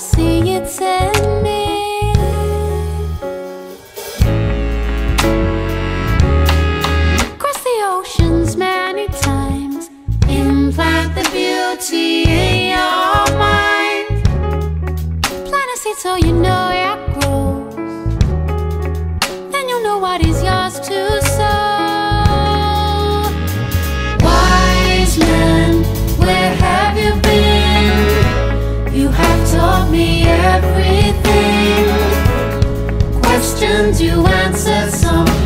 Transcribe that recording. see it's ending. Cross the oceans many times, implant the beauty in your mind. Plant a seed so you know it grows, then you'll know what is yours to sow. Wise man, where have you been? You have taught me everything. Questions you answered some.